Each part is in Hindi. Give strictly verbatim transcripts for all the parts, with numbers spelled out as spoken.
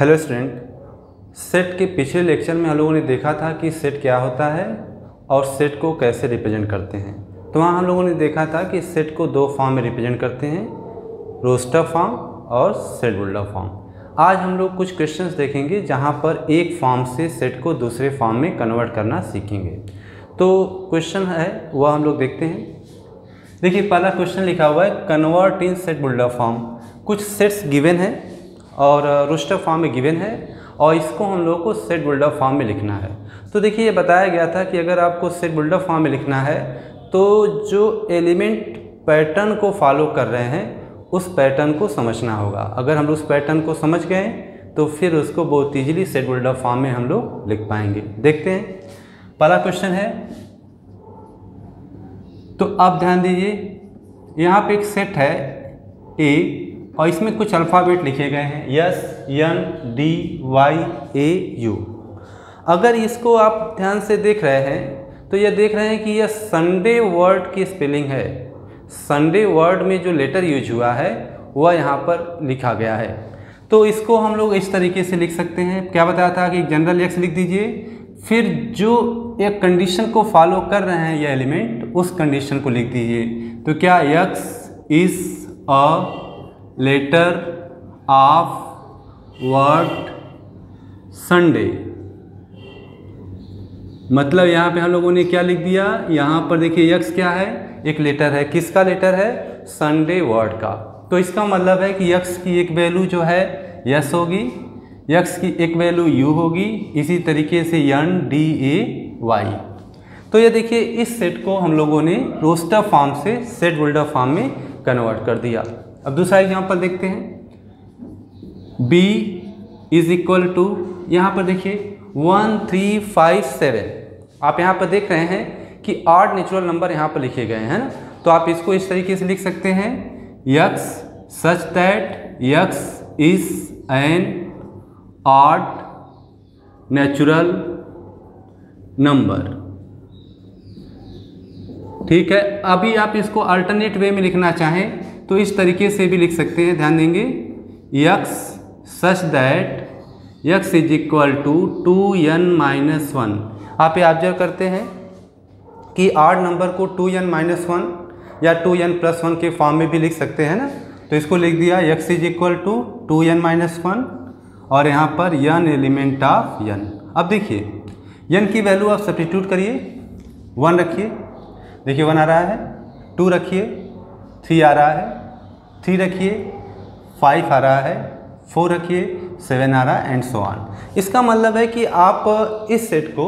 हेलो स्टूडेंट, सेट के पिछले लेक्चर में हम लोगों ने देखा था कि सेट क्या होता है और सेट को कैसे रिप्रेजेंट करते हैं। तो वहाँ हम लोगों ने देखा था कि सेट को दो फॉर्म में रिप्रेजेंट करते हैं, रोस्टर फॉर्म और सेट बिल्डर फॉर्म। आज हम लोग कुछ क्वेश्चंस देखेंगे जहाँ पर एक फॉर्म से सेट को दूसरे फॉर्म में कन्वर्ट करना सीखेंगे। तो क्वेश्चन है वह हम लोग देखते हैं। देखिए, पहला क्वेश्चन लिखा हुआ है convert in set builder form. कुछ सेट्स गिवन है और रोस्टर फॉर्म में गिवन है और इसको हम लोग को सेट बिल्डर फॉर्म में लिखना है। तो देखिए, ये बताया गया था कि अगर आपको सेट बिल्डर फॉर्म में लिखना है तो जो एलिमेंट पैटर्न को फॉलो कर रहे हैं उस पैटर्न को समझना होगा। अगर हम उस पैटर्न को समझ गए तो फिर उसको बहुत ईजिली सेट बिल्डर फॉर्म में हम लोग लिख पाएंगे। देखते हैं, पहला क्वेश्चन है। तो आप ध्यान दीजिए, यहाँ पे एक सेट है ए और इसमें कुछ अल्फ़ाबेट लिखे गए हैं, S N D Y A U. अगर इसको आप ध्यान से देख रहे हैं तो यह देख रहे हैं कि यह संडे वर्ड की स्पेलिंग है। संडे वर्ड में जो लेटर यूज हुआ है वह यहाँ पर लिखा गया है। तो इसको हम लोग इस तरीके से लिख सकते हैं। क्या बताया था कि जनरल एक्स लिख दीजिए, फिर जो एक कंडीशन को फॉलो कर रहे हैं यह एलिमेंट, उस कंडीशन को लिख दीजिए। तो क्या x is a letter of word Sunday, मतलब यहाँ पे हम लोगों ने क्या लिख दिया, यहाँ पर देखिए यक्स क्या है, एक लेटर है। किसका लेटर है? संडे वर्ड का। तो इसका मतलब है कि यक्स की एक वैल्यू जो है यस होगी, यक्स की एक वैल्यू यू होगी, इसी तरीके से एन डी ए वाई। तो ये देखिए, इस सेट को हम लोगों ने रोस्टर फॉर्म से सेट बिल्डर फॉर्म में कन्वर्ट कर दिया। अब दूसरा एग्जाम्पल देखते हैं, b इज इक्वल टू, यहाँ पर देखिए वन थ्री फाइव सेवन। आप यहाँ पर देख रहे हैं कि आठ नेचुरल नंबर यहाँ पर लिखे गए हैं ना, तो आप इसको इस तरीके से लिख सकते हैं, x such that x is an आठ नेचुरल नंबर। ठीक है, अभी आप इसको अल्टरनेट वे में लिखना चाहें तो इस तरीके से भी लिख सकते हैं। ध्यान देंगे, x such that x is equal to two n minus one. आप ये ऑब्जर्व करते हैं कि आठ नंबर को टू एन माइनस वन या टू एन प्लस वन के फॉर्म में भी लिख सकते हैं ना। तो इसको लिख दिया x is equal to two n minus one और यहाँ पर एन एलिमेंट ऑफ एन। अब देखिए, एन की वैल्यू आप सब्स्टिट्यूट करिए, वन रखिए, देखिए वन आ रहा है, टू रखिए, थ्री आ रहा है, थ्री रखिए, फाइव आ रहा है, फोर रखिए, सेवन आ रहा है एंड सो ऑन। इसका मतलब है कि आप इस सेट को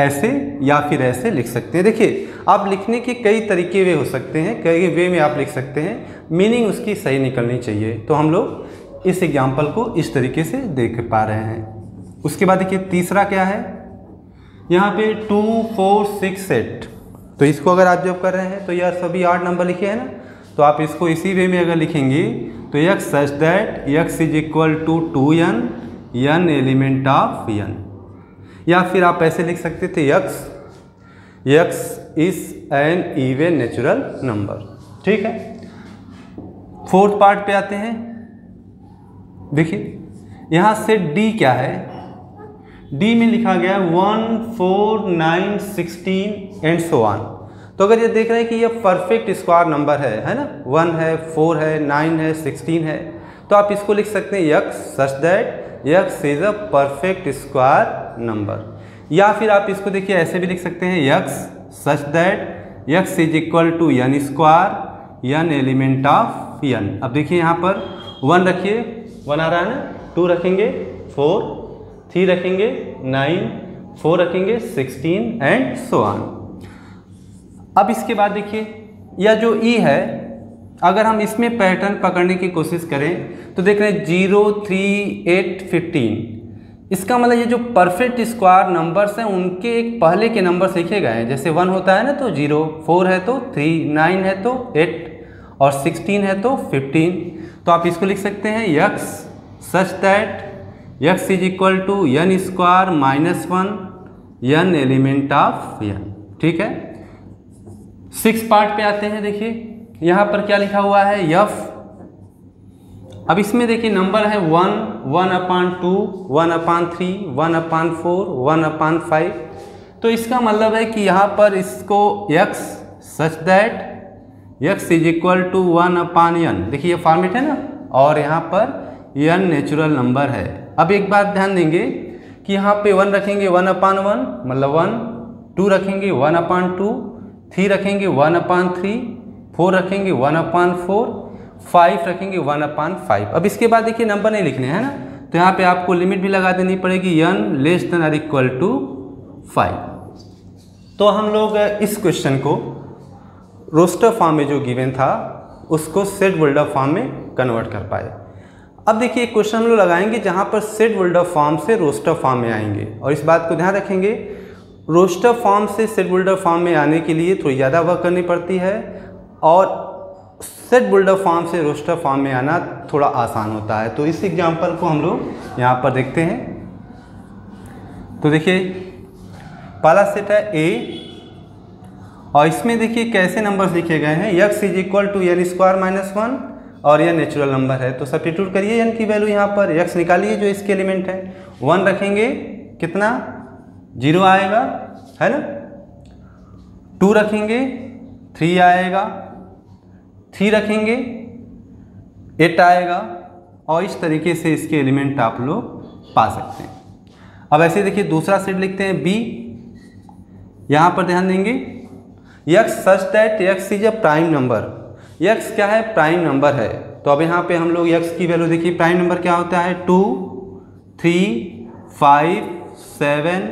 ऐसे या फिर ऐसे लिख सकते हैं। देखिए, आप लिखने के कई तरीके वे हो सकते हैं, कई वे में आप लिख सकते हैं, मीनिंग उसकी सही निकलनी चाहिए। तो हम लोग इस एग्जाम्पल को इस तरीके से देख पा रहे हैं। उसके बाद देखिए तीसरा क्या है, यहाँ पे टू फोर सिक्स सेट। तो इसको अगर आप जब कर रहे हैं तो यार सभी आठ नंबर लिखे हैं ना, तो आप इसको इसी वे में अगर लिखेंगे तो x such that x is equal to two n n element of N. या फिर आप ऐसे लिख सकते थे, x x is an even natural number. ठीक है, फोर्थ पार्ट पे आते हैं। देखिए, यहाँ से डी क्या है, डी में लिखा गया है one four nine sixteen and so on. तो अगर ये देख रहे हैं कि ये परफेक्ट स्क्वायर नंबर है है ना, वन है, फोर है, नाइन है, सिक्सटीन है, तो आप इसको लिख सकते हैं x such that x is a perfect square number. या फिर आप इसको देखिए ऐसे भी लिख सकते हैं, x such that x is equal to n square n element of N. अब देखिए यहाँ पर वन रखिए, वन आ रहा है ना, टू रखेंगे, फोर, थ्री रखेंगे, नाइन, फोर रखेंगे, सिक्सटीन एंड सो ऑन। अब इसके बाद देखिए, यह जो ई है, अगर हम इसमें पैटर्न पकड़ने की कोशिश करें तो देख रहे हैं जीरो थ्री एट फिफ्टीन। इसका मतलब ये जो परफेक्ट स्क्वायर नंबर्स हैं उनके एक पहले के नंबर्स लिखे गए हैं। जैसे वन होता है ना तो जीरो, फोर है तो थ्री, नाइन है तो एट और सिक्सटीन है तो फिफ्टीन। तो आप इसको लिख सकते हैं x such that x is equal to n square minus one n element of N. ठीक है, सिक्स पार्ट पे आते हैं। देखिए यहाँ पर क्या लिखा हुआ है, यफ अब इसमें देखिए नंबर है one, one upon two, one upon three, one upon four, one upon five. तो इसका मतलब है कि यहाँ पर इसको x such that x is equal to one upon n, देखिए ये फॉर्मेट है ना, और यहाँ पर n नेचुरल नंबर है। अब एक बात ध्यान देंगे कि यहाँ पे वन रखेंगे वन अपान वन मतलब वन, टू रखेंगे वन अपान टू, थ्री रखेंगे वन अपान थ्री, फोर रखेंगे वन अपान फोर, फाइव रखेंगे वन अपान फाइव। अब इसके बाद देखिए नंबर नहीं लिखने हैं ना, तो यहाँ पे आपको लिमिट भी लगा देनी पड़ेगी n less than or equal to five. तो हम लोग इस क्वेश्चन को रोस्टर फॉर्म में जो गिवन था उसको सेट बुल्डर फॉर्म में कन्वर्ट कर पाए। अब देखिए एक क्वेश्चन हम लोग लगाएंगे जहाँ पर सेट बुल्डर फॉर्म से रोस्टर फॉर्म में आएंगे, और इस बात को ध्यान रखेंगे रोस्टर फॉर्म से सेट बुल्डर फॉर्म में आने के लिए थोड़ी ज़्यादा वर्क करनी पड़ती है, और सेट बुल्डर फॉर्म से रोस्टर फॉर्म में आना थोड़ा आसान होता है। तो इस एग्जांपल को हम लोग यहाँ पर देखते हैं। तो देखिए पहला सेट है ए, और इसमें देखिए कैसे नंबर्स लिखे गए हैं, x is equal to n square minus one और यह नेचुरल नंबर है। तो सब्स्टिट्यूट करिए एन की वैल्यू यहाँ पर, x निकालिए जो इसके एलिमेंट है, वन रखेंगे कितना जीरो आएगा है ना, टू रखेंगे थ्री आएगा, थ्री रखेंगे एट आएगा, और इस तरीके से इसके एलिमेंट आप लोग पा सकते हैं। अब ऐसे देखिए दूसरा सेट लिखते हैं बी, यहाँ पर ध्यान देंगे x such that x is a prime number, x क्या है प्राइम नंबर है। तो अब यहाँ पे हम लोग x की वैल्यू देखिए, प्राइम नंबर क्या होता है two, three, five, seven,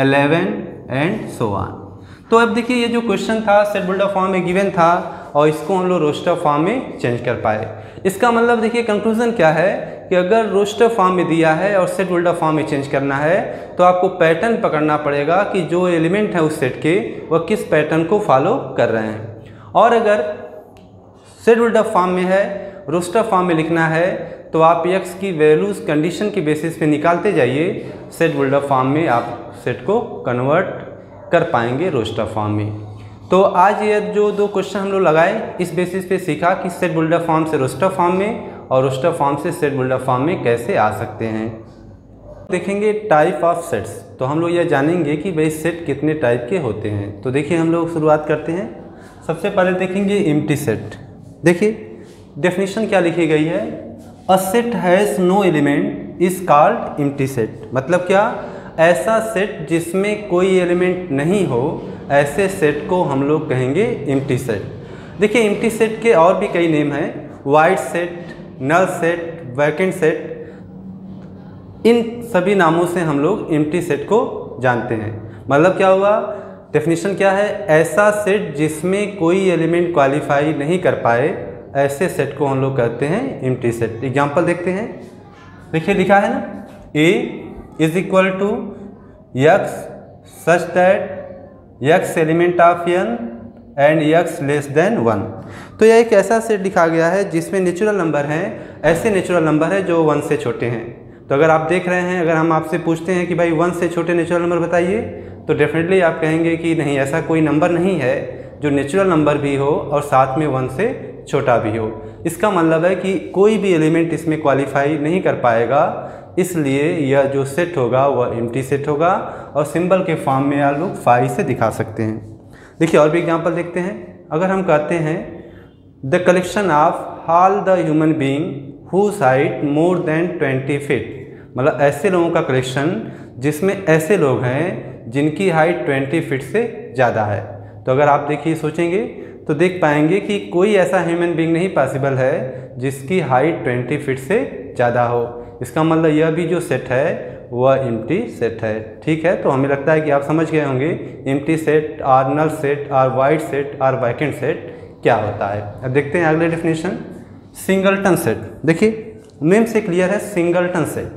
eleven and so on. तो अब देखिए ये जो क्वेश्चन था सेट बुल्डर फॉर्म में गिवन था, और इसको हम लोग रोस्टर फॉर्म में चेंज कर पाए। इसका मतलब देखिए कंक्लूजन क्या है कि अगर रोस्टर फॉर्म में दिया है और सेट बुल्डर फॉर्म में चेंज करना है तो आपको पैटर्न पकड़ना पड़ेगा कि जो एलिमेंट है उस सेट के वह किस पैटर्न को फॉलो कर रहे हैं। और अगर सेट बुल्डर फॉर्म में है रोस्टर फॉर्म में लिखना है तो आप एक्स की वैल्यूज कंडीशन के बेसिस पे निकालते जाइए, सेट बुल्डर फॉर्म में आप सेट को कन्वर्ट कर पाएंगे रोस्टर फॉर्म में। तो आज ये जो दो क्वेश्चन हम लोग लगाए इस बेसिस पे सीखा कि सेट बुल्डर फॉर्म से रोस्टर फॉर्म में और रोस्टर फॉर्म से सेट बुल्डर फॉर्म में कैसे आ सकते हैं। देखेंगे टाइप ऑफ सेट्स, तो हम लोग यह जानेंगे कि भाई सेट कितने टाइप के होते हैं। तो देखिए हम लोग शुरुआत करते हैं, सबसे पहले देखेंगे एम्प्टी सेट। देखिए डेफिनेशन क्या लिखी गई है, a set has no element is called empty set, मतलब क्या ऐसा सेट जिसमें कोई एलिमेंट नहीं हो ऐसे सेट को हम लोग कहेंगे एम्प्टी सेट। देखिए एम्प्टी सेट के और भी कई नेम हैं, void set, null set, vacant set, इन सभी नामों से हम लोग एम्प्टी सेट को जानते हैं। मतलब क्या हुआ, डेफिनेशन क्या है, ऐसा सेट जिसमें कोई एलिमेंट क्वालिफाई नहीं कर पाए ऐसे सेट को हम लोग कहते हैं एम्प्टी सेट। एग्जांपल देखते हैं, देखिए लिखा है ना A is equal to x such that x element of n and x less than one. तो यह एक ऐसा सेट लिखा गया है जिसमें नेचुरल नंबर हैं, ऐसे नेचुरल नंबर है जो वन से छोटे हैं। तो अगर आप देख रहे हैं, अगर हम आपसे पूछते हैं कि भाई वन से छोटे नेचुरल नंबर बताइए, तो डेफिनेटली आप कहेंगे कि नहीं ऐसा कोई नंबर नहीं है जो नेचुरल नंबर भी हो और साथ में वन से छोटा भी हो। इसका मतलब है कि कोई भी एलिमेंट इसमें क्वालिफाई नहीं कर पाएगा, इसलिए यह जो सेट होगा वह एम्प्टी सेट होगा, और सिंबल के फॉर्म में आप लोग फाई से दिखा सकते हैं। देखिए और भी एग्जांपल देखते हैं, अगर हम कहते हैं the collection of all the human being whose height more than twenty feet, मतलब ऐसे लोगों का कलेक्शन जिसमें ऐसे लोग हैं जिनकी हाइट ट्वेंटी फीट से ज़्यादा है। तो अगर आप देखिए सोचेंगे तो देख पाएंगे कि कोई ऐसा ह्यूमन बीइंग नहीं पॉसिबल है जिसकी हाइट ट्वेंटी फीट से ज़्यादा हो। इसका मतलब यह भी जो सेट है वह एम्प्टी सेट है। ठीक है, तो हमें लगता है कि आप समझ गए होंगे एम्प्टी सेट और नल सेट और वाइड सेट और वैकेंट सेट क्या होता है। अब देखते हैं अगले डेफिनेशन, सिंगलटन सेट। देखिए नेम से क्लियर है सिंगलटन सेट,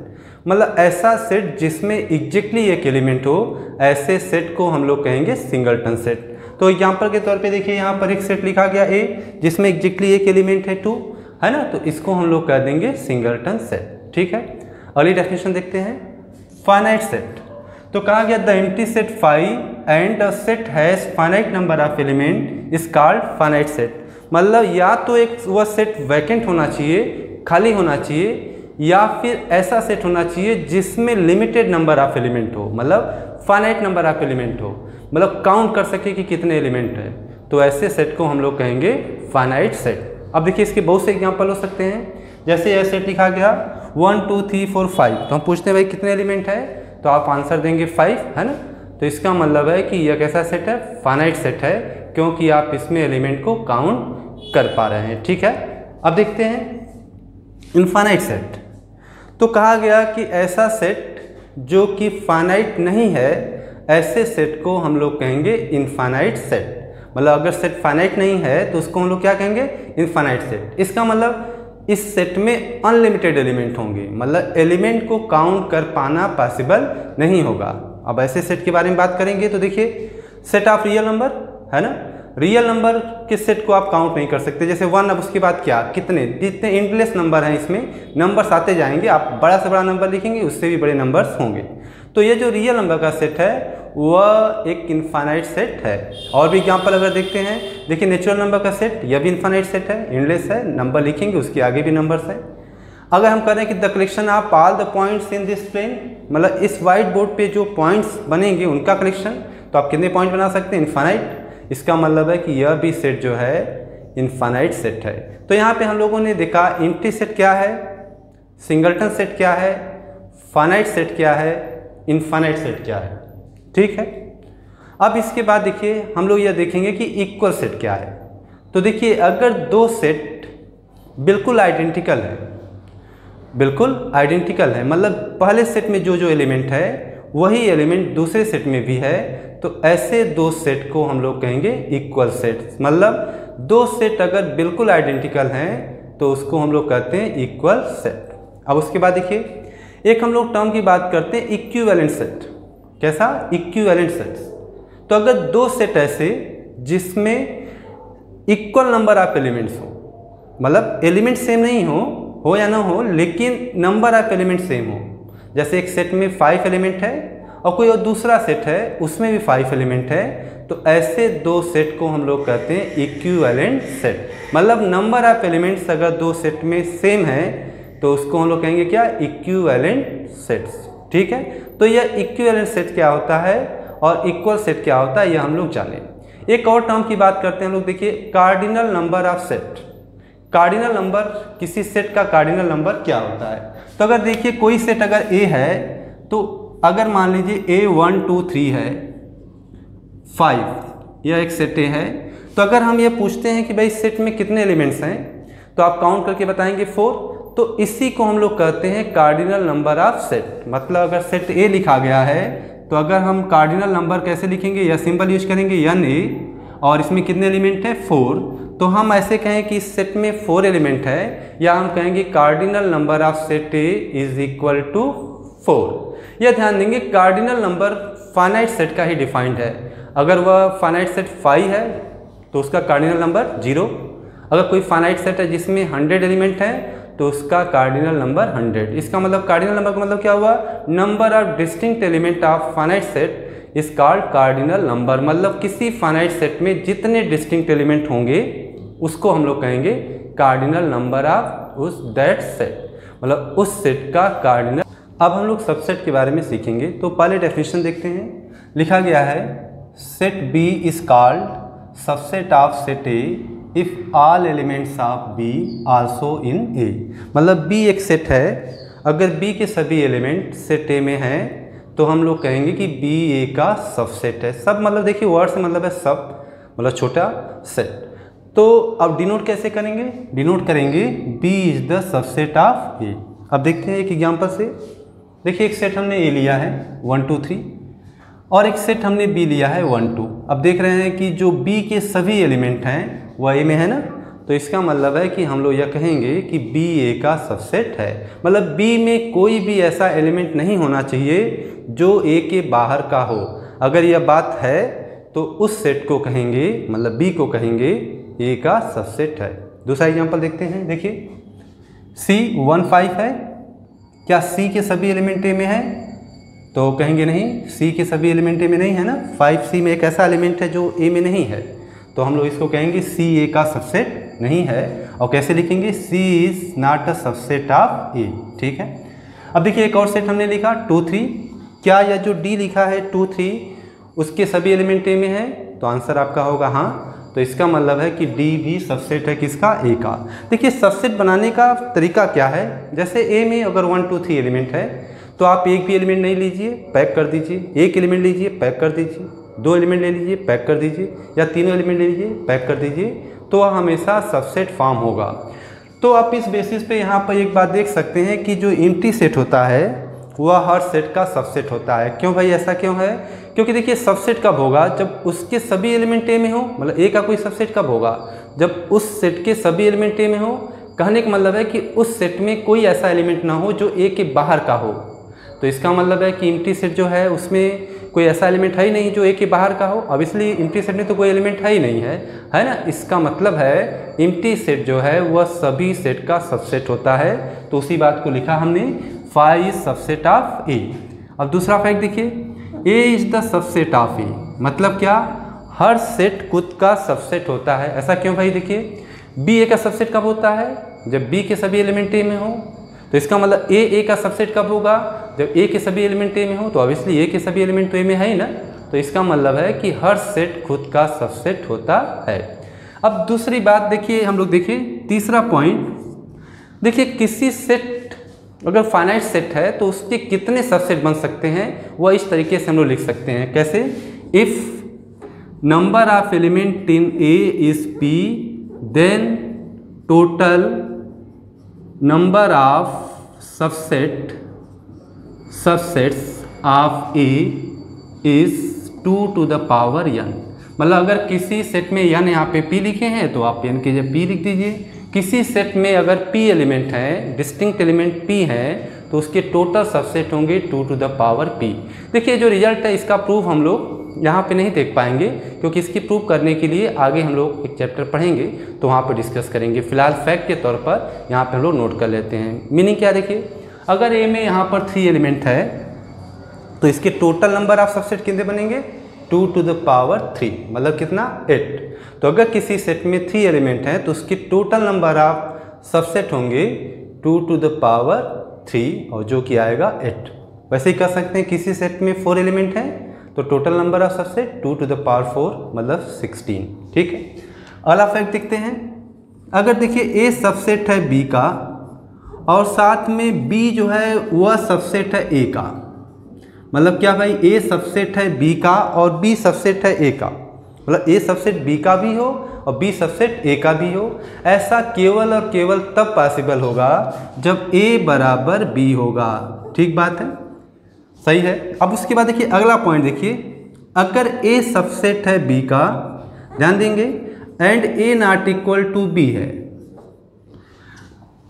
मतलब ऐसा सेट जिसमें एग्जैक्टली एक एलिमेंट हो ऐसे सेट को हम लोग कहेंगे सिंगलटन सेट। तो एग्जाम्पल के तौर पे देखिए यहाँ पर एक सेट लिखा गया ए जिसमें एग्जैक्टली एक एलिमेंट है टू, है ना, तो इसको हम लोग कह देंगे सिंगलटन सेट। ठीक है, अगली डेफिनेशन देखते हैं, फाइनाइट सेट। तो कहा गया the empty set phi and a set has finite number of element is called finite set, मतलब या तो एक वह सेट वैकेंट होना चाहिए खाली होना चाहिए या फिर ऐसा सेट होना चाहिए जिसमें लिमिटेड नंबर ऑफ एलिमेंट हो, मतलब फाइनाइट नंबर ऑफ एलिमेंट हो, मतलब काउंट कर सके कि कितने एलिमेंट है, तो ऐसे सेट को हम लोग कहेंगे फाइनाइट सेट। अब देखिए इसके बहुत से एग्जांपल हो सकते हैं, जैसे यह सेट लिखा गया one two three four five, तो हम पूछते हैं भाई कितने एलिमेंट है, तो आप आंसर देंगे फाइव, है ना। तो इसका मतलब है कि यह कैसा सेट है, फाइनाइट सेट है, क्योंकि आप इसमें एलिमेंट को काउंट कर पा रहे हैं, ठीक है। अब देखते हैं इनफाइनाइट सेट, तो कहा गया कि ऐसा सेट जो कि फाइनाइट नहीं है, ऐसे सेट को हम लोग कहेंगे इनफाइनाइट सेट, मतलब अगर सेट फाइनाइट नहीं है तो उसको हम लोग क्या कहेंगे, इनफाइनाइट सेट। इसका मतलब इस सेट में अनलिमिटेड एलिमेंट होंगे, मतलब एलिमेंट को काउंट कर पाना पॉसिबल नहीं होगा। अब ऐसे सेट के बारे में बात करेंगे तो देखिए सेट ऑफ रियल नंबर, है ना, रियल नंबर के सेट को आप काउंट नहीं कर सकते, जैसे वन, अब उसके बाद क्या, कितने, जितने इंडलेस नंबर हैं इसमें नंबर्स आते जाएंगे, आप बड़ा से बड़ा नंबर लिखेंगे उससे भी बड़े नंबर्स होंगे। तो ये जो रियल नंबर का सेट है वह एक इनफाइनाइट सेट है। और भी एग्जाम्पल अगर देखते हैं, देखिए नेचुरल नंबर का सेट, यह भी इनफाइनाइट सेट है, इंडलेस है, नंबर लिखेंगे उसके आगे भी नंबर्स है। अगर हम करें कि the collection of all the points in this plane, मतलब इस वाइट बोर्ड पर जो पॉइंट्स बनेंगे उनका कलेक्शन, तो आप कितने पॉइंट बना सकते हैं, इनफाइनाइट। इसका मतलब है कि यह भी सेट जो है इनफाइनाइट सेट है। तो यहाँ पे हम लोगों ने देखा एम्प्टी सेट क्या है, सिंगलटन सेट क्या है, फाइनाइट सेट क्या है, इनफाइनाइट सेट क्या है, ठीक है। अब इसके बाद देखिए हम लोग यह देखेंगे कि इक्वल सेट क्या है। तो देखिए अगर दो सेट बिल्कुल आइडेंटिकल है, बिल्कुल आइडेंटिकल है, मतलब पहले सेट में जो जो एलिमेंट है वही एलिमेंट दूसरे सेट में भी है, तो ऐसे दो सेट को हम लोग कहेंगे इक्वल सेट। मतलब दो सेट अगर बिल्कुल आइडेंटिकल हैं तो उसको हम लोग कहते हैं इक्वल सेट। अब उसके बाद देखिए एक हम लोग टर्म की बात करते हैं इक्विवेलेंट सेट, कैसा, इक्विवेलेंट सेट। तो अगर दो सेट ऐसे जिसमें इक्वल नंबर ऑफ एलिमेंट्स हो, मतलब एलिमेंट सेम नहीं हो, हो या ना हो लेकिन नंबर ऑफ एलिमेंट सेम हो, जैसे एक सेट में फाइव एलिमेंट है और कोई और दूसरा सेट है उसमें भी फाइव एलिमेंट है, तो ऐसे दो सेट को हम लोग कहते हैं इक्विवेलेंट सेट। मतलब नंबर ऑफ एलिमेंट्स अगर दो सेट में सेम है तो उसको हम लोग कहेंगे क्या, इक्विवेलेंट सेट्स, ठीक है। तो यह इक्विवेलेंट सेट क्या होता है और इक्वल सेट क्या होता है यह हम लोग जानें। एक और टर्म की बात करते हैं हम लोग, देखिए cardinal number of set. Cardinal number, किसी सेट का कार्डिनल नंबर क्या होता है। तो अगर देखिए कोई सेट अगर ए है, तो अगर मान लीजिए ए वन टू थ्री है, फाइव, यह एक सेट ए है, तो अगर हम ये पूछते हैं कि भाई सेट में कितने एलिमेंट्स हैं, तो आप काउंट करके बताएंगे फोर, तो इसी को हम लोग कहते हैं कार्डिनल नंबर ऑफ सेट। मतलब अगर सेट ए लिखा गया है तो अगर हम कार्डिनल नंबर कैसे लिखेंगे, यह सिंबल यूज करेंगे एन ए, और इसमें कितने एलिमेंट हैं, फोर, तो हम ऐसे कहें कि इस सेट में फोर एलिमेंट है, या हम कहेंगे cardinal number of set A is equal to four. यह ध्यान देंगे कार्डिनल नंबर फाइनाइट सेट का ही डिफाइंड है, अगर वह फाइनाइट सेट फाइव है तो उसका कार्डिनल नंबर जीरो, अगर कोई फाइनाइट सेट है जिसमें हंड्रेड एलिमेंट है तो उसका कार्डिनल नंबर हंड्रेड। इसका मतलब कार्डिनल नंबर का मतलब क्या हुआ, number of distinct element of finite set is called cardinal number. मतलब किसी फाइनाइट सेट में जितने डिस्टिंक्ट एलिमेंट होंगे उसको हम लोग कहेंगे कार्डिनल नंबर ऑफ उस दैट सेट, मतलब उस सेट का कार्डिनल। अब हम लोग सबसेट के बारे में सीखेंगे, तो पहले डेफिनेशन देखते हैं। लिखा गया है set B is called subset of set A if all elements of B also in A. मतलब बी एक सेट है, अगर बी के सभी एलिमेंट सेट ए में हैं तो हम लोग कहेंगे कि बी ए का सबसेट है। सब मतलब देखिए वर्ड से मतलब है सब, मतलब छोटा सेट। तो अब डिनोट कैसे करेंगे, डिनोट करेंगे B is the subset of A. अब देखते हैं एक एग्जांपल से, देखिए एक सेट हमने ए लिया है वन टू थ्री और एक सेट हमने बी लिया है वन टू। अब देख रहे हैं कि जो बी के सभी एलिमेंट हैं वह ए में है ना, तो इसका मतलब है कि हम लोग यह कहेंगे कि बी ए का सबसेट है। मतलब बी में कोई भी ऐसा एलिमेंट नहीं होना चाहिए जो ए के बाहर का हो, अगर यह बात है तो उस सेट को कहेंगे, मतलब बी को कहेंगे ए का सबसेट है। दूसरा एग्जांपल देखते हैं, देखिए सी वन फाइव है, क्या सी के सभी एलिमेंट ए में है, तो कहेंगे नहीं, सी के सभी एलिमेंट ए में नहीं है ना, फाइव सी में एक ऐसा एलिमेंट है जो ए में नहीं है, तो हम लोग इसको कहेंगे सी ए का सबसेट नहीं है। और कैसे लिखेंगे, C is not a subset of A। ठीक है, अब देखिए एक और सेट हमने लिखा टू थ्री, क्या यह जो D लिखा है टू थ्री उसके सभी एलिमेंट A में है, तो आंसर आपका होगा हाँ। तो इसका मतलब है कि D भी सबसेट है किसका, A का। देखिए सबसेट बनाने का तरीका क्या है, जैसे A में अगर वन टू थ्री एलिमेंट है तो आप एक भी एलिमेंट नहीं लीजिए, पैक कर दीजिए, एक एलिमेंट लीजिए पैक कर दीजिए, दो एलिमेंट ले लीजिए पैक कर दीजिए, या तीनों एलिमेंट ले लीजिए पैक कर दीजिए, तो वह हमेशा सबसेट फॉर्म होगा। तो आप इस बेसिस पे यहाँ पर एक बात देख सकते हैं कि जो एम्प्टी सेट होता है वह हर सेट का सबसेट होता है। क्यों भाई, ऐसा क्यों है? क्योंकि देखिए सबसेट कब होगा, जब उसके सभी एलिमेंट ए में हो। मतलब ए का कोई सबसेट कब होगा, जब उस सेट के सभी एलिमेंट ए में हो। कहने का मतलब है कि उस सेट में कोई ऐसा एलिमेंट ना हो जो ए के बाहर का हो। तो इसका मतलब है कि एम्प्टी सेट जो है उसमें कोई ऐसा एलिमेंट है ही नहीं जो ए के बाहर का हो। अब इसलिए एम्प्टी सेट में तो कोई एलिमेंट है ही नहीं है, है ना। इसका मतलब है एम्प्टी सेट जो है वह सभी सेट का सबसेट होता है। तो उसी बात को लिखा हमने, phi is subset of A. अब दूसरा फैक्ट देखिए, A is the subset of A, मतलब क्या, हर सेट खुद का सबसेट होता है। ऐसा क्यों भाई, देखिए बी ए का सबसेट कब होता है, जब बी के सभी एलिमेंट ए में हो। तो इसका मतलब ए ए का सबसेट कब होगा, जब ए के सभी एलिमेंट ए में हो। तो ऑब्वियसली ए के सभी एलिमेंट तो ए में है ही ना। तो इसका मतलब है कि हर सेट खुद का सबसेट होता है। अब दूसरी बात देखिए, हम लोग देखिए तीसरा पॉइंट, देखिए किसी सेट अगर फाइनाइट सेट है तो उसके कितने सबसेट बन सकते हैं, वह इस तरीके से हम लोग लिख सकते हैं। कैसे, if number of element in A is P then total number of subset subsets of A is two to the power n। मतलब अगर किसी सेट में n यहाँ पे p लिखे हैं तो आप n के जगह p लिख दीजिए। किसी सेट में अगर p एलिमेंट हैं, डिस्टिंक्ट एलिमेंट p हैं, तो उसके टोटल सबसेट होंगे two to the power p। देखिए जो रिजल्ट है इसका प्रूफ हम लोग यहाँ पे नहीं देख पाएंगे, क्योंकि इसकी प्रूफ करने के लिए आगे हम लोग एक चैप्टर पढ़ेंगे तो वहाँ पे डिस्कस करेंगे। फिलहाल फैक्ट के तौर पर यहाँ पे हम लोग नोट कर लेते हैं। मीनिंग क्या, देखिए अगर ए में यहाँ पर थ्री एलिमेंट है तो इसके टोटल नंबर ऑफ सबसेट कितने बनेंगे, two to the power three, मतलब कितना, एट। तो अगर किसी सेट में थ्री एलिमेंट हैं तो उसके टोटल नंबर ऑफ सबसेट होंगे two to the power three, और जो कि आएगा एट। वैसे ही कर सकते हैं, किसी सेट में फोर एलिमेंट हैं तो total number of subset two to the power four, मतलब सिक्सटीन। ठीक है, अगला फैक्ट देखते हैं। अगर देखिए ए सबसेट है बी का और साथ में B जो है वह सबसेट है A का, मतलब क्या भाई, A सबसेट है B का और B सबसेट है A का। मतलब A सबसेट B का भी हो और B सबसेट A का भी हो। ऐसा केवल और केवल तब पॉसिबल होगा जब A बराबर B होगा। ठीक बात है, सही है। अब उसके बाद देखिए अगला पॉइंट देखिए, अगर A सबसेट है B का, ध्यान देंगे, and A not equal to B है,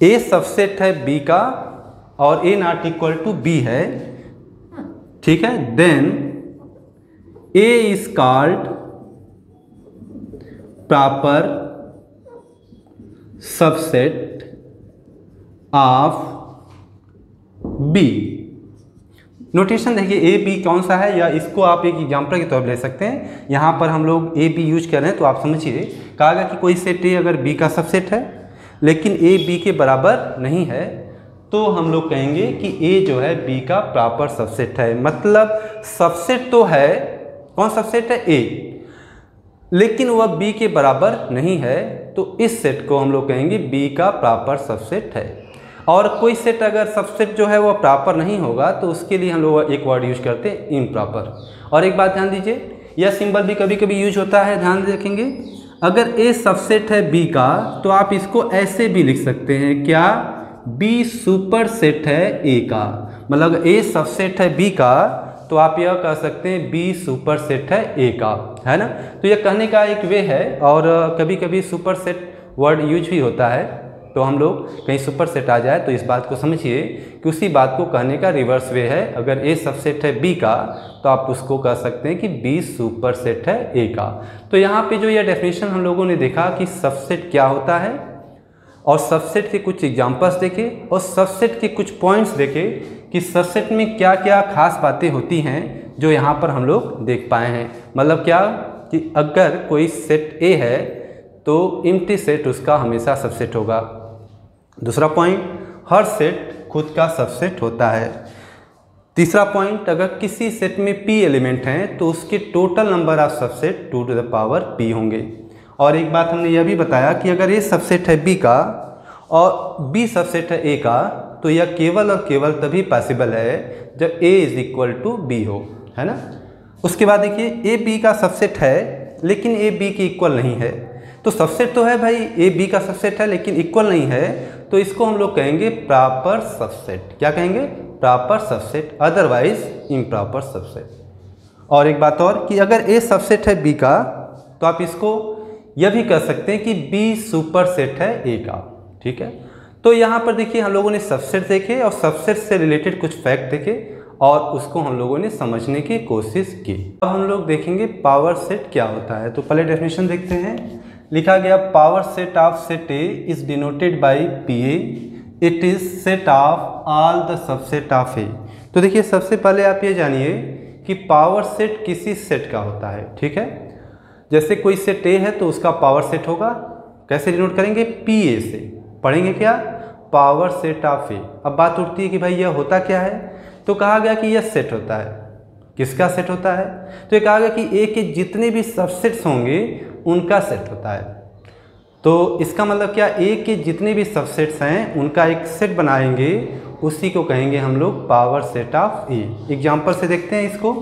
ए सबसेट है बी का और A not equal to B है, ठीक है, then A is called proper subset of B. Notation देखिए, ए बी कौन सा है, या इसको आप एक एग्जाम्पल के तौर पर ले सकते हैं। यहाँ पर हम लोग ए बी यूज कर रहे हैं तो आप समझिए, कहा गया कि कोई सेट ए अगर बी का सबसेट है लेकिन ए बी के बराबर नहीं है, तो हम लोग कहेंगे कि ए जो है बी का प्रॉपर सबसेट है। मतलब सबसेट तो है, कौन सबसेट है, ए, लेकिन वह बी के बराबर नहीं है, तो इस सेट को हम लोग कहेंगे बी का प्रॉपर सबसेट है। और कोई सेट अगर सबसेट जो है वह प्रॉपर नहीं होगा तो उसके लिए हम लोग एक वर्ड यूज करते हैं, इम्प्रॉपर। और एक बात ध्यान दीजिए, यह सिंबल भी कभी कभी यूज होता है, ध्यान रखेंगे। अगर ए सबसेट है बी का तो आप इसको ऐसे भी लिख सकते हैं, क्या, बी सुपर सेट है ए का। मतलब ए सबसेट है बी का तो आप यह कह सकते हैं बी सुपर सेट है ए का, है ना। तो यह कहने का एक वे है, और कभी कभी सुपर सेट वर्ड यूज भी होता है, तो हम लोग कहीं सुपर सेट आ जाए तो इस बात को समझिए कि उसी बात को कहने का रिवर्स वे है। अगर ए सबसेट है बी का तो आप उसको कह सकते हैं कि बी सुपर सेट है ए का। तो यहाँ पे जो यह डेफिनेशन हम लोगों ने देखा कि सबसेट क्या होता है, और सबसेट के कुछ एग्जांपल्स देखे, और सबसेट के कुछ पॉइंट्स देखे कि सबसेट में क्या क्या खास बातें होती हैं, जो यहाँ पर हम लोग देख पाए हैं। मतलब क्या कि अगर कोई सेट ए है तो एम्प्टी सेट उसका हमेशा सबसेट होगा। दूसरा पॉइंट, हर सेट खुद का सबसेट होता है। तीसरा पॉइंट, अगर किसी सेट में p एलिमेंट हैं तो उसके total number of subset two to the power p होंगे। और एक बात हमने यह भी बताया कि अगर ये सबसेट है b का और b सबसेट है a का तो यह केवल और केवल तभी पॉसिबल है जब a is equal to B हो, है ना। उसके बाद देखिए a b का सबसेट है लेकिन a b के इक्वल नहीं है, तो सबसेट तो है भाई, a b का सबसेट है लेकिन इक्वल नहीं है, तो इसको हम लोग कहेंगे प्रॉपर सबसेट। क्या कहेंगे? Proper subset, otherwise improper subset. और एक बात और कि अगर ए सबसेट है बी का तो आप इसको यह भी कह सकते हैं कि बी सुपर सेट है ए का, ठीक है। तो यहाँ पर देखिए हम लोगों ने सबसेट देखे और सबसेट से रिलेटेड कुछ फैक्ट देखे और उसको हम लोगों ने समझने की कोशिश की। अब हम लोग देखेंगे पावर सेट क्या होता है। तो पहले डेफिनेशन देखते हैं। लिखा गया power set of set A is denoted by P A, it is set of all the subset of A. तो देखिए सबसे पहले आप ये जानिए कि पावर सेट किसी सेट का होता है, ठीक है। जैसे कोई सेट ए है तो उसका पावर सेट होगा, कैसे डिनोट करेंगे? पी ए से पढ़ेंगे क्या? Power set of A. अब बात उठती है कि भाई यह होता क्या है, तो कहा गया कि यह सेट होता है। किसका सेट होता है? तो ये कहा गया कि ए के जितने भी सबसेट्स होंगे उनका सेट होता है। तो इसका मतलब क्या, ए के जितने भी सबसेट्स हैं उनका एक सेट बनाएंगे, उसी को कहेंगे हम लोग power set of A. Example से देखते हैं इसको।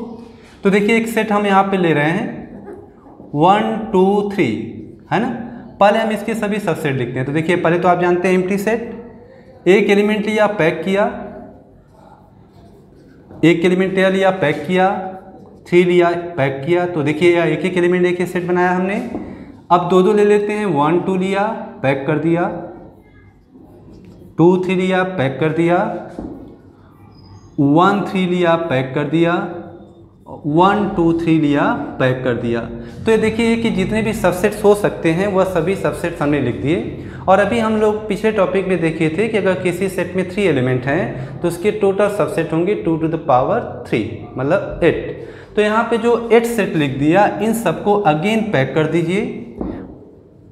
तो देखिए एक सेट हम यहाँ पे ले रहे हैं वन टू थ्री, है ना। पहले हम इसके सभी सबसेट लिखते हैं। तो देखिए पहले तो आप जानते हैं एम्प्टी सेट, एक एलिमेंट लिया पैक किया, एक एलिमेंट लिया पैक किया, थ्री लिया पैक किया। तो देखिए यह एक एक एलिमेंट एक एक सेट बनाया हमने। अब दो दो ले लेते हैं, वन टू लिया पैक कर दिया, टू थ्री लिया पैक कर दिया, वन थ्री लिया पैक कर दिया, वन टू थ्री लिया पैक कर दिया। तो ये देखिए कि जितने भी सबसेट्स हो सकते हैं वह सभी सबसेट्स हमने लिख दिए। और अभी हम लोग पिछले टॉपिक में देखे थे कि अगर किसी सेट में थ्री एलिमेंट हैं तो उसके टोटल सबसेट होंगे two to the power three, मतलब एट। तो यहाँ पे जो एट सेट लिख दिया इन सबको अगेन पैक कर दीजिए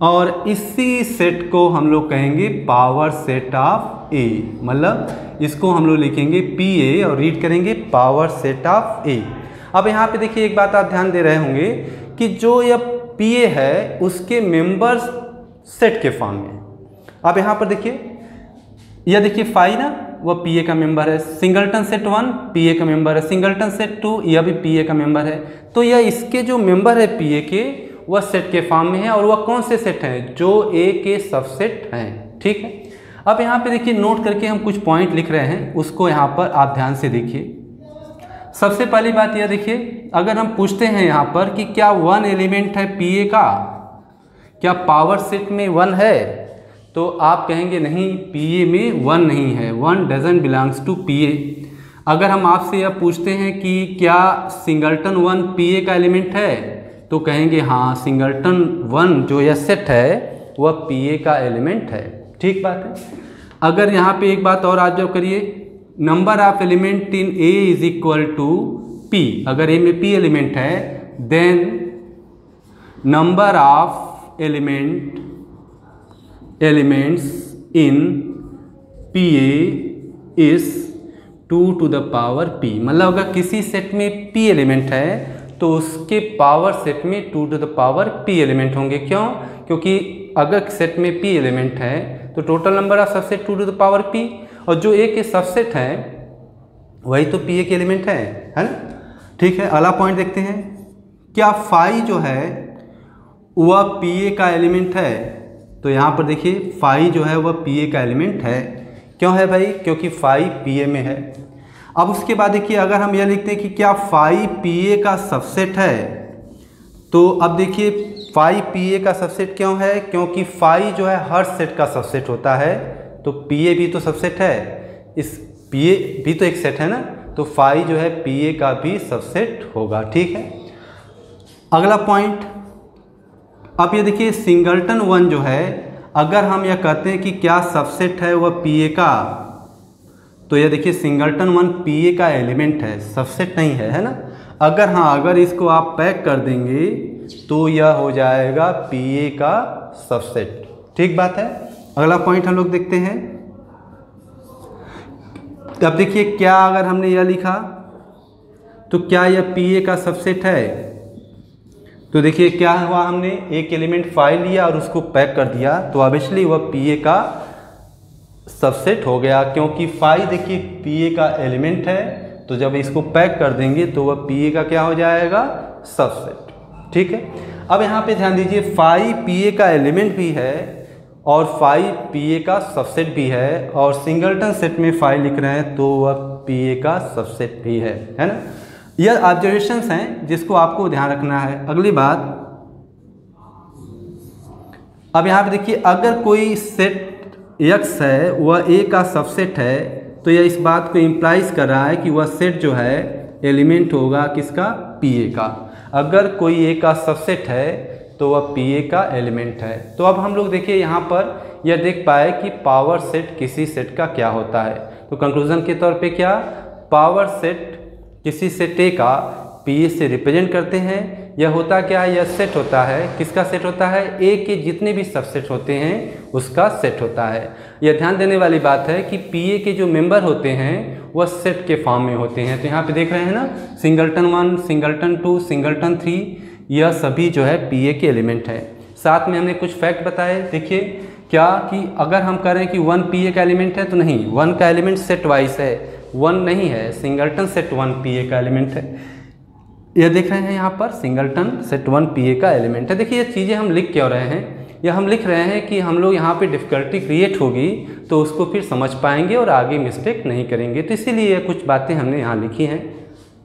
और इसी सेट को हम लोग कहेंगे पावर सेट ऑफ ए, मतलब इसको हम लोग लिखेंगे पी ए और रीड करेंगे पावर सेट ऑफ ए। अब यहाँ पे देखिए एक बात आप ध्यान दे रहे होंगे कि जो यह पी ए है उसके मेंबर्स सेट के फॉर्म में। अब यहाँ पर देखिए यह देखिए फाई ना, वह पी ए का मेंबर है। Singleton set one P A का मेंबर है, सिंगलटन सेट टू यह भी पी ए का मेंबर है। तो यह इसके जो मेंबर है पी ए के वह सेट के फॉर्म में है और वह कौन से सेट हैं? जो ए के सबसेट हैं, ठीक है। अब यहाँ पे देखिए नोट करके हम कुछ पॉइंट लिख रहे हैं, उसको यहाँ पर आप ध्यान से देखिए। सबसे पहली बात यह देखिए, अगर हम पूछते हैं यहाँ पर कि क्या वन एलिमेंट है पी ए का, क्या पावर सेट में वन है, तो आप कहेंगे नहीं, पी ए में वन नहीं है, one doesn't belongs to P A. अगर हम आपसे यह पूछते हैं कि क्या सिंगलटन वन पी ए का एलिमेंट है, तो कहेंगे हाँ, सिंगलटन वन जो यह सेट है वह पी ए का एलिमेंट है, ठीक बात है। अगर यहाँ पे एक बात और आप जब करिए, number of element in A is equal to P, अगर ए में पी एलिमेंट है then number of element elements in P A is two to the power P, मतलब अगर किसी सेट में p एलिमेंट है तो उसके पावर सेट में two to the power p element होंगे। क्यों? क्योंकि अगर सेट में p एलिमेंट है तो total number of subset two to the power p, और जो a के सबसेट हैं वही तो p a के एलिमेंट हैं, है ना, ठीक है। अगला पॉइंट देखते हैं, क्या फाई जो है वह p a का एलिमेंट है, तो यहाँ पर देखिए फाई जो है वह पी ए का एलिमेंट है। क्यों है भाई? क्योंकि फाई पी ए में है। अब उसके बाद देखिए अगर हम यह लिखते हैं कि क्या फाई पी ए का सबसेट है, तो अब देखिए फाई पी ए का सबसेट क्यों है? क्योंकि फाई जो है हर सेट का सबसेट होता है, तो पी ए भी तो सबसेट है, इस पी ए भी तो एक सेट है ना, तो फाई जो है पी ए का भी सबसेट होगा, ठीक है। अगला पॉइंट, अब ये देखिए सिंगलटन वन जो है, अगर हम यह कहते हैं कि क्या सबसेट है वह पी ए का, तो यह देखिए सिंगलटन वन पी ए का एलिमेंट है, सबसेट नहीं है, है ना। अगर हाँ, अगर इसको आप पैक कर देंगे तो यह हो जाएगा पी ए का सबसेट। ठीक बात है। अगला पॉइंट हम लोग देखते हैं। अब देखिए क्या अगर हमने यह लिखा तो क्या यह पी ए का सबसेट है? तो देखिए क्या हुआ, हमने एक एलिमेंट फाइल लिया और उसको पैक कर दिया तो ऑब्वियसली वह पी ए का सबसेट हो गया, क्योंकि फाई देखिए पी ए का एलिमेंट है तो जब इसको पैक कर देंगे तो वह पी ए का क्या हो जाएगा सबसेट। ठीक है। अब यहाँ पे ध्यान दीजिए फाई पी ए का एलिमेंट भी है और फाई पी ए का सबसेट भी है और सिंगलटन सेट में फाई लिख रहे हैं तो वह पी ए का सबसेट भी है, है ना। यह ऑब्जर्वेशंस हैं जिसको आपको ध्यान रखना है। अगली बात, अब यहाँ पे देखिए अगर कोई सेट एक्स है वह ए का सबसेट है तो यह इस बात को इम्प्लाइज कर रहा है कि वह सेट जो है एलिमेंट होगा किसका, पी ए का। अगर कोई ए का सबसेट है तो वह पी ए का एलिमेंट है। तो अब हम लोग देखिए यहाँ पर यह देख पाए कि पावर सेट किसी सेट का क्या होता है। तो कंक्लूजन के तौर पे क्या, पावर सेट किसी सेट ए का पी ए से रिप्रेजेंट करते हैं। यह होता क्या है, यह सेट होता है, किसका सेट होता है, ए के जितने भी सबसेट होते हैं उसका सेट होता है। यह ध्यान देने वाली बात है कि पी ए के जो मेंबर होते हैं वह सेट के फॉर्म में होते हैं। तो यहाँ पे देख रहे हैं ना, singleton one, singleton two, singleton three, यह सभी जो है पी ए के एलिमेंट है। साथ में हमने कुछ फैक्ट बताए, देखिए क्या कि अगर हम करें कि वन पी ए का एलिमेंट है तो नहीं, वन का एलिमेंट सेट वाइज है, वन नहीं है, singleton set one P A का एलिमेंट है। यह देख रहे हैं यहाँ पर singleton set one P A का एलिमेंट है। देखिए ये चीज़ें हम लिख क्यों रहे हैं, यह हम लिख रहे हैं कि हम लोग यहाँ पे डिफिकल्टी क्रिएट होगी तो उसको फिर समझ पाएंगे और आगे मिस्टेक नहीं करेंगे, तो इसीलिए कुछ बातें हमने यहाँ लिखी हैं।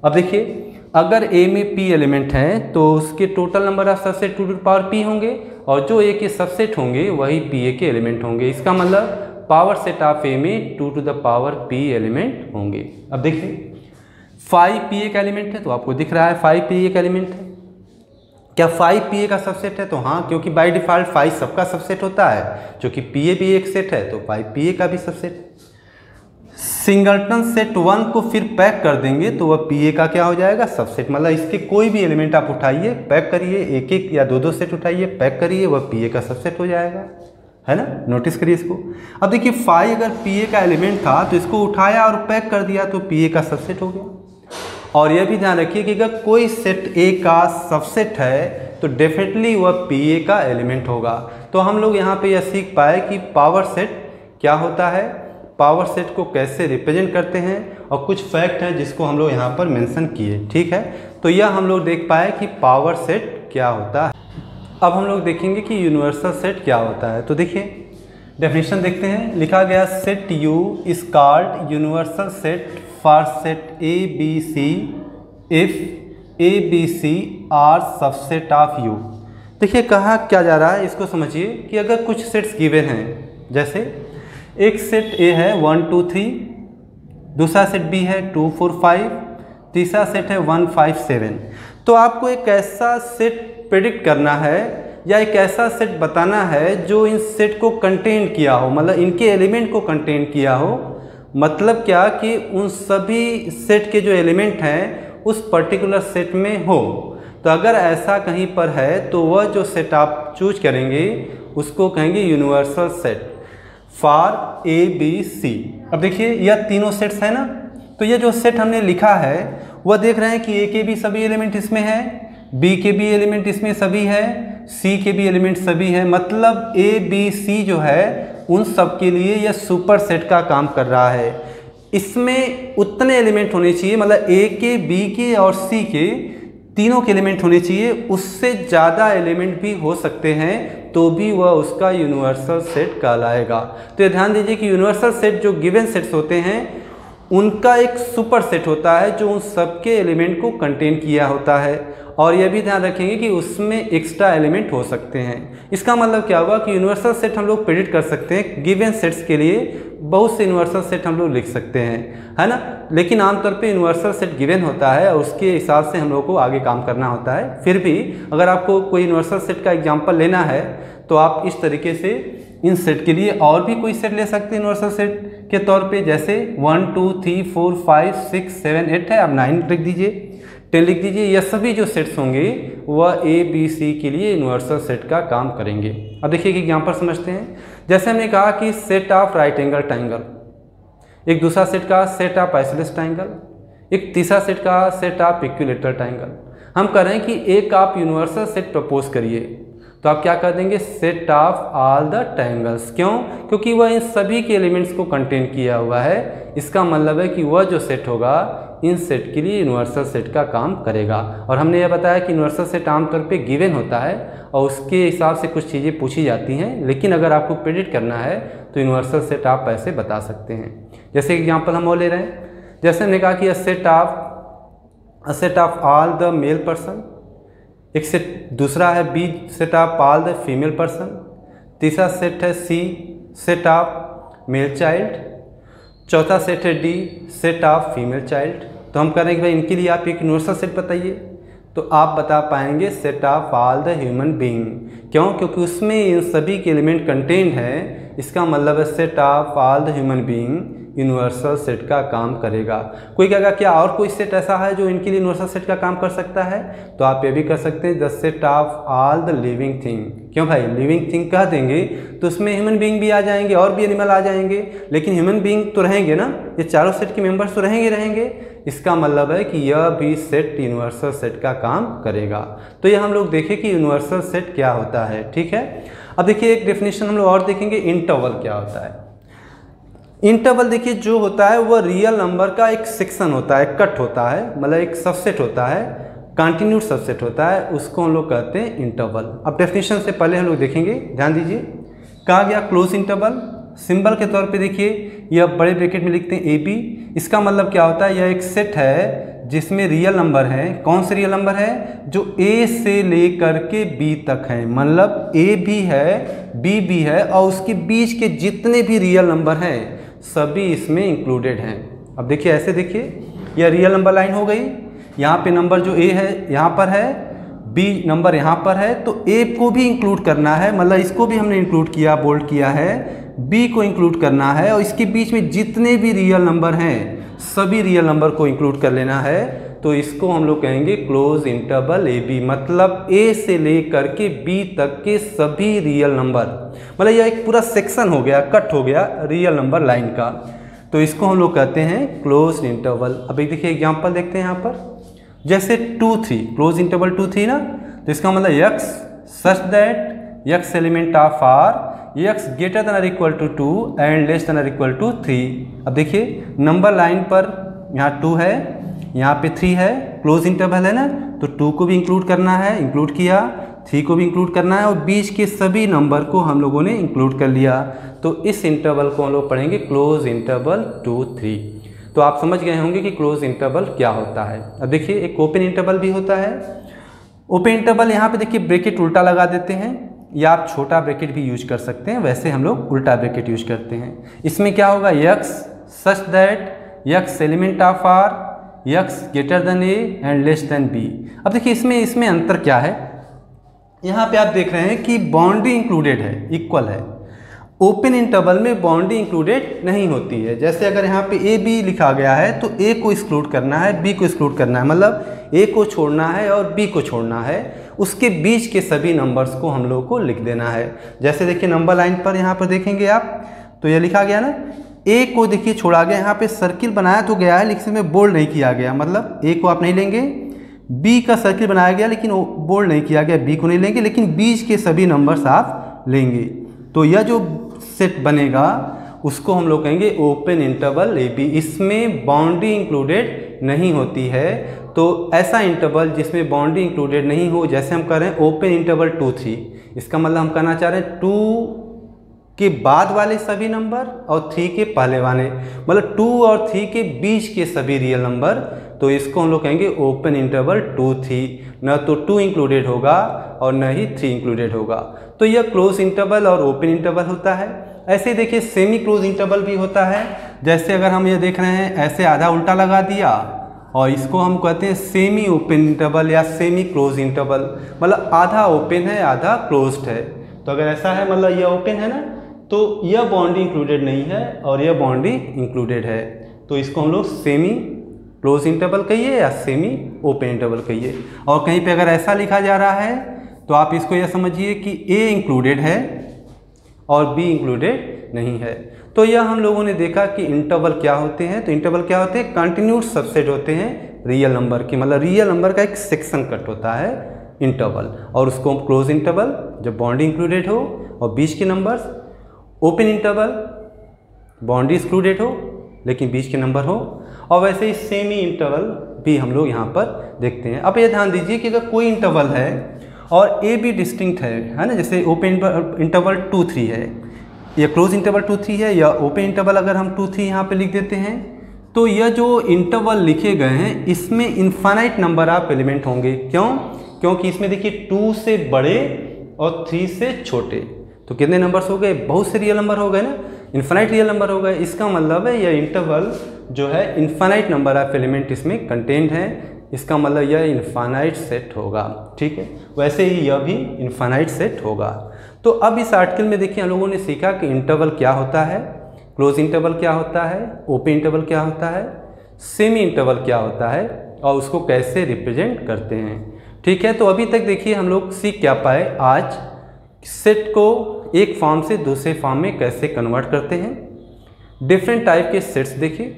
अब देखिए अगर ए में पी एलिमेंट है तो उसके total number of subset two to power P होंगे और जो ए के सबसेट होंगे वही पी ए के एलिमेंट होंगे। इसका मतलब पावर सेट ऑफ ए में two to the power P element होंगे। अब देखिए फाइव पी ए का एलिमेंट है तो आपको दिख रहा है फाइव पी ए का एलिमेंट है। क्या फाइव पी ए का सबसेट है? तो हाँ, क्योंकि बाय डिफ़ॉल्ट फाइव सबका सबसेट होता है, क्योंकि पी ए भी एक सेट है तो फाइव पी ए का भी सबसेट है। सिंगलटन सेट वन को फिर पैक कर देंगे तो वह पी ए का क्या हो जाएगा, सबसेट। मतलब इसके कोई भी एलिमेंट आप उठाइए, पैक करिए, एक एक या दो दो सेट उठाइए, पैक करिए, वह पी ए का सबसेट हो जाएगा, है ना। नोटिस करिए इसको। अब देखिए फाई अगर पी ए का एलिमेंट था तो इसको उठाया और पैक कर दिया तो पी ए का सबसेट हो गया। और यह भी ध्यान रखिए कि अगर कोई सेट ए का सबसेट है तो डेफिनेटली वह पी ए का एलिमेंट होगा। तो हम लोग यहाँ पे यह सीख पाए कि पावर सेट क्या होता है, पावर सेट को कैसे रिप्रेजेंट करते हैं और कुछ फैक्ट हैं जिसको हम लोग यहाँ पर मेंशन किए। ठीक है। तो यह हम लोग देख पाए कि पावर सेट क्या होता है। अब हम लोग देखेंगे कि यूनिवर्सल सेट क्या होता है। तो देखिए डेफिनेशन देखते हैं, लिखा गया set U is called universal set for set A B C if A B C are subset of U. देखिए कहा क्या जा रहा है, इसको समझिए कि अगर कुछ सेट्स गिवन हैं, जैसे एक सेट ए है वन टू थ्री, दूसरा सेट बी है टू फोर फाइव, तीसरा सेट है वन फाइव सेवन, तो आपको एक ऐसा सेट प्रेडिक्ट करना है या एक ऐसा सेट बताना है जो इन सेट को कंटेन किया हो, मतलब इनके एलिमेंट को कंटेन किया हो। मतलब क्या कि उन सभी सेट के जो एलिमेंट हैं उस पर्टिकुलर सेट में हो। तो अगर ऐसा कहीं पर है तो वह जो सेट आप चूज करेंगे उसको कहेंगे universal set for A B C. अब देखिए यह तीनों सेट्स हैं ना, तो यह जो सेट हमने लिखा है वह देख रहे हैं कि ए के भी सभी एलिमेंट इसमें हैं, बी के भी एलिमेंट इसमें सभी है, सी के भी एलिमेंट सभी है। मतलब ए बी सी जो है उन सब के लिए यह सुपर सेट का काम कर रहा है। इसमें उतने एलिमेंट होने चाहिए, मतलब ए के, बी के और सी के तीनों के एलिमेंट होने चाहिए। उससे ज़्यादा एलिमेंट भी हो सकते हैं तो भी वह उसका यूनिवर्सल सेट कहलाएगा। तो ये ध्यान दीजिए कि यूनिवर्सल सेट जो गिवन सेट्स होते हैं उनका एक सुपर सेट होता है जो उन सबके एलिमेंट को कंटेन किया होता है। और यह भी ध्यान रखेंगे कि उसमें एक्स्ट्रा एलिमेंट हो सकते हैं। इसका मतलब क्या हुआ कि यूनिवर्सल सेट हम लोग प्रेडिक्ट कर सकते हैं, गिवन सेट्स के लिए बहुत से यूनिवर्सल सेट हम लोग लिख सकते हैं, है ना। लेकिन आमतौर पे यूनिवर्सल सेट गिवन होता है और उसके हिसाब से हम लोग को आगे काम करना होता है। फिर भी अगर आपको कोई यूनिवर्सल सेट का एग्जाम्पल लेना है तो आप इस तरीके से इन सेट के लिए और भी कोई सेट ले सकते हैं यूनिवर्सल सेट के तौर पे, जैसे one two three four five six seven eight है, आप नाइन लिख दीजिए, तो लिख दीजिए यह सभी जो सेट्स होंगे वह ए बी सी के लिए यूनिवर्सल सेट का काम करेंगे। अब देखिए कि यहाँ पर समझते हैं, जैसे हमने कहा कि set of right angle triangle, एक दूसरा सेट का सेट ऑफ आइसोलेस ट्रायंगल, एक तीसरा सेट का सेट ऑफ इक्विलेटरल ट्रायंगल। हम कह रहे हैं कि एक आप यूनिवर्सल सेट प्रपोज करिए, तो आप क्या कर देंगे set of all the triangles. क्यों? क्योंकि वह इन सभी के एलिमेंट्स को कंटेन किया हुआ है। इसका मतलब है कि वह जो सेट होगा इन सेट के लिए यूनिवर्सल सेट का काम करेगा। और हमने यह बताया कि यूनिवर्सल सेट आमतौर पे गिवन होता है और उसके हिसाब से कुछ चीज़ें पूछी जाती हैं, लेकिन अगर आपको प्रेडिक्ट करना है तो यूनिवर्सल सेट आप ऐसे बता सकते हैं। जैसे एग्जाम्पल हम वो ले रहे हैं, जैसे हमने कहा कि set of set of all the male person, एक सेट दूसरा है B set of all the female person, तीसरा सेट है C set of male child, चौथा सेट है D set of female child. तो हम कह रहे हैं कि भाई इनके लिए आप एक यूनिवर्सल सेट बताइए, तो आप बता पाएंगे set of all the human being. क्यों? क्योंकि उसमें इन सभी के एलिमेंट कंटेंट है। इसका मतलब है set of all the human being universal set का काम करेगा। कोई कहेगा क्या और कोई सेट ऐसा है जो इनके लिए यूनिवर्सल सेट का काम कर सकता है? तो आप ये भी कर सकते हैं the set of all the living thing. क्यों भाई लिविंग थिंग कह देंगे तो उसमें ह्यूमन बीइंग भी आ जाएंगे और भी एनिमल आ जाएंगे, लेकिन ह्यूमन बीइंग तो रहेंगे ना, ये चारों सेट के मेम्बर्स तो रहेंगे रहेंगे इसका मतलब है कि यह भी सेट यूनिवर्सल सेट का काम करेगा। तो यह हम लोग देखें कि यूनिवर्सल सेट क्या होता है। ठीक है, अब देखिए एक डेफिनेशन हम लोग और देखेंगे इंटरवल क्या होता है। इंटरवल देखिए जो होता है वह रियल नंबर का एक सेक्शन होता है, कट होता है, मतलब एक सबसेट होता है, कंटिन्यू सबसेट होता है, उसको हम लोग कहते हैं इंटरवल। अब डेफिनेशन से पहले हम लोग देखेंगे, ध्यान दीजिए कहा गया क्लोज इंटरवल। सिंबल के तौर पे देखिए यह बड़े ब्रैकेट में लिखते हैं ए बी। इसका मतलब क्या होता है, यह एक सेट है जिसमें रियल नंबर है। कौन से रियल नंबर है? जो ए से लेकर के बी तक है, मतलब ए भी है बी भी है और उसके बीच के जितने भी रियल नंबर हैं सभी इसमें इंक्लूडेड हैं। अब देखिए ऐसे देखिए यह रियल नंबर लाइन हो गई, यहाँ पे नंबर जो ए है यहाँ पर है, बी नंबर यहाँ पर है, तो ए को भी इंक्लूड करना है, मतलब इसको भी हमने इंक्लूड किया, बोल्ड किया है, बी को इंक्लूड करना है और इसके बीच में जितने भी रियल नंबर हैं सभी रियल नंबर को इंक्लूड कर लेना है। तो इसको हम लोग कहेंगे क्लोज इंटरवल ए बी, मतलब ए से लेकर के बी तक के सभी रियल नंबर, मतलब यह एक पूरा सेक्शन हो गया, कट हो गया रियल नंबर लाइन का, तो इसको हम लोग कहते हैं क्लोज इंटरवल। अब एक देखिए एग्जांपल देखते हैं यहाँ पर, जैसे two three, close interval two three ना, तो इसका मतलब x such that x element of R x greater than or equal to two and less than or equal to three. अब देखिए नंबर लाइन पर यहाँ टू है, यहाँ पे थ्री है, क्लोज इंटरवल है ना, तो टू को भी इंक्लूड करना है, इंक्लूड किया, थ्री को भी इंक्लूड करना है और बीच के सभी नंबर को हम लोगों ने इंक्लूड कर लिया। तो इस इंटरवल को हम लोग पढ़ेंगे क्लोज इंटरवल टू थ्री। तो आप समझ गए होंगे कि क्लोज इंटरवल क्या होता है। अब देखिए एक ओपन इंटरवल भी होता है। ओपन इंटरवल यहाँ पे देखिए ब्रेकेट उल्टा लगा देते हैं या आप छोटा ब्रैकेट भी यूज कर सकते हैं, वैसे हम लोग उल्टा ब्रैकेट यूज करते हैं। इसमें क्या होगा, x such that x element of R x greater than A and less than B. अब देखिए इसमें इसमें अंतर क्या है, यहाँ पे आप देख रहे हैं कि बाउंड्री इंक्लूडेड है, इक्वल है। ओपन इंटरवल में बाउंड्री इंक्लूडेड नहीं होती है। जैसे अगर यहाँ पे ए बी लिखा गया है तो ए को एक्सक्लूड करना है, बी को एक्सक्लूड करना है, मतलब ए को छोड़ना है और बी को छोड़ना है, उसके बीच के सभी नंबर्स को हम लोगों को लिख देना है। जैसे देखिए नंबर लाइन पर यहाँ पर देखेंगे आप तो ये लिखा गया ना, ए को देखिए छोड़ा गया, यहाँ पे सर्किल बनाया तो गया है लेकिन इसमें बोल्ड नहीं किया गया, मतलब ए को आप नहीं लेंगे, बी का सर्किल बनाया गया लेकिन बोल्ड नहीं किया गया, बी को नहीं लेंगे, लेकिन बीच के सभी नंबर्स आप लेंगे। तो यह जो सेट बनेगा उसको हम लोग कहेंगे ओपन इंटरवल ए बी। इसमें बाउंड्री इंक्लूडेड नहीं होती है। तो ऐसा इंटरवल जिसमें बाउंड्री इंक्लूडेड नहीं हो, जैसे हम कह रहे हैं ओपन इंटरवल टू थ्री, इसका मतलब हम कहना चाह रहे हैं टू के बाद वाले सभी नंबर और थ्री के पहले वाले, मतलब टू और थ्री के बीच के सभी रियल नंबर, तो इसको हम लोग कहेंगे ओपन इंटरवल टू थ्री। न तो टू इंक्लूडेड होगा और न ही थ्री इंक्लूडेड होगा। तो यह क्लोज इंटरवल और ओपन इंटरवल होता है। ऐसे देखिए सेमी क्लोज इंटरवल भी होता है। जैसे अगर हम ये देख रहे हैं ऐसे आधा उल्टा लगा दिया और इसको हम कहते हैं सेमी ओपन इंटरवल या सेमी क्लोज इंटरवल, मतलब आधा ओपन है आधा क्लोज्ड है। तो अगर ऐसा है मतलब यह ओपन है ना, तो यह बाउंड्री इंक्लूडेड नहीं है और यह बाउंड्री इंक्लूडेड है, तो इसको हम लोग सेमी क्लोज इंटरवल कहिए या सेमी ओपन इंटरवल कहिए। और कहीं पे अगर ऐसा लिखा जा रहा है तो आप इसको यह समझिए कि ए इंक्लूडेड है और बी इंक्लूडेड नहीं है। तो यह हम लोगों ने देखा कि इंटरवल क्या होते हैं। तो इंटरवल क्या होते हैं, कंटिन्यूस सबसेट होते हैं रियल नंबर की, मतलब रियल नंबर का एक सेक्शन कट होता है इंटरवल, और उसको हम क्लोज इंटरवल जब बाउंड्री इंक्लूडेड हो और बीच के numbers, open interval boundary included हो लेकिन बीच के नंबर हो, और वैसे ही सेमी इंटरवल भी हम लोग यहाँ पर देखते हैं। अब ये ध्यान दीजिए कि अगर कोई इंटरवल है और ए बी डिस्टिंक्ट है, है ना, जैसे ओपन इंटरवल टू थ्री है या क्लोज इंटरवल टू थ्री है या ओपन इंटरवल, अगर हम टू थ्री यहाँ पर लिख देते हैं तो यह जो इंटरवल लिखे गए हैं इसमें इन्फाइनाइट नंबर ऑफ एलिमेंट होंगे। क्यों? क्योंकि इसमें देखिए टू से बड़े और थ्री से छोटे, तो कितने नंबर्स हो गए, बहुत से रियल नंबर हो गए ना, इन्फाइनाइट रियल नंबर हो गए। इसका मतलब है यह इंटरवल जो है इन्फाइनाइट नंबर ऑफ एलिमेंट इसमें कंटेंट है, इसका मतलब यह इन्फाइनाइट सेट होगा। ठीक है, वैसे ही यह भी इन्फाइनाइट सेट होगा। तो अब इस आर्टिकल में देखिए हम लोगों ने सीखा कि इंटरवल क्या होता है, क्लोज इंटरवल क्या होता है, ओपन इंटरवल क्या होता है, सेमी इंटरवल क्या होता है, और उसको कैसे रिप्रेजेंट करते हैं। ठीक है, तो अभी तक देखिए हम लोग सीख क्या पाए आज, सेट को एक फॉर्म से दूसरे फॉर्म में कैसे कन्वर्ट करते हैं, डिफरेंट टाइप के सेट्स देखे,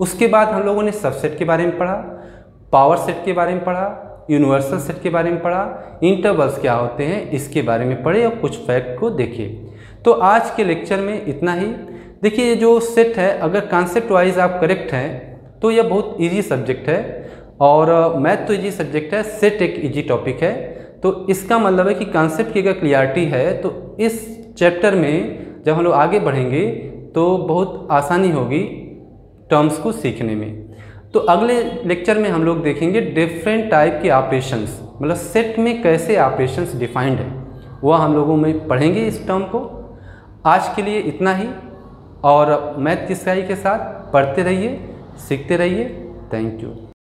उसके बाद हम लोगों ने सबसेट के बारे में पढ़ा, पावर सेट के बारे में पढ़ा, यूनिवर्सल सेट के बारे में पढ़ा, इंटरवल्स क्या होते हैं इसके बारे में पढ़े और कुछ फैक्ट को देखे। तो आज के लेक्चर में इतना ही। देखिए ये जो सेट है अगर कॉन्सेप्ट वाइज आप करेक्ट हैं तो यह बहुत ईजी सब्जेक्ट है, और मैथ तो ईजी सब्जेक्ट है, सेट एक ईजी टॉपिक है। तो इसका मतलब है कि कॉन्सेप्ट की अगर क्लियरिटी है तो इस चैप्टर में जब हम लोग आगे बढ़ेंगे तो बहुत आसानी होगी टर्म्स को सीखने में। तो अगले लेक्चर में हम लोग देखेंगे डिफरेंट टाइप के ऑपरेशंस, मतलब सेट में कैसे ऑपरेशंस डिफाइंड है, वह हम लोगों में पढ़ेंगे इस टर्म को। आज के लिए इतना ही, और मैथ की सहायता के साथ पढ़ते रहिए, सीखते रहिए। Thank you.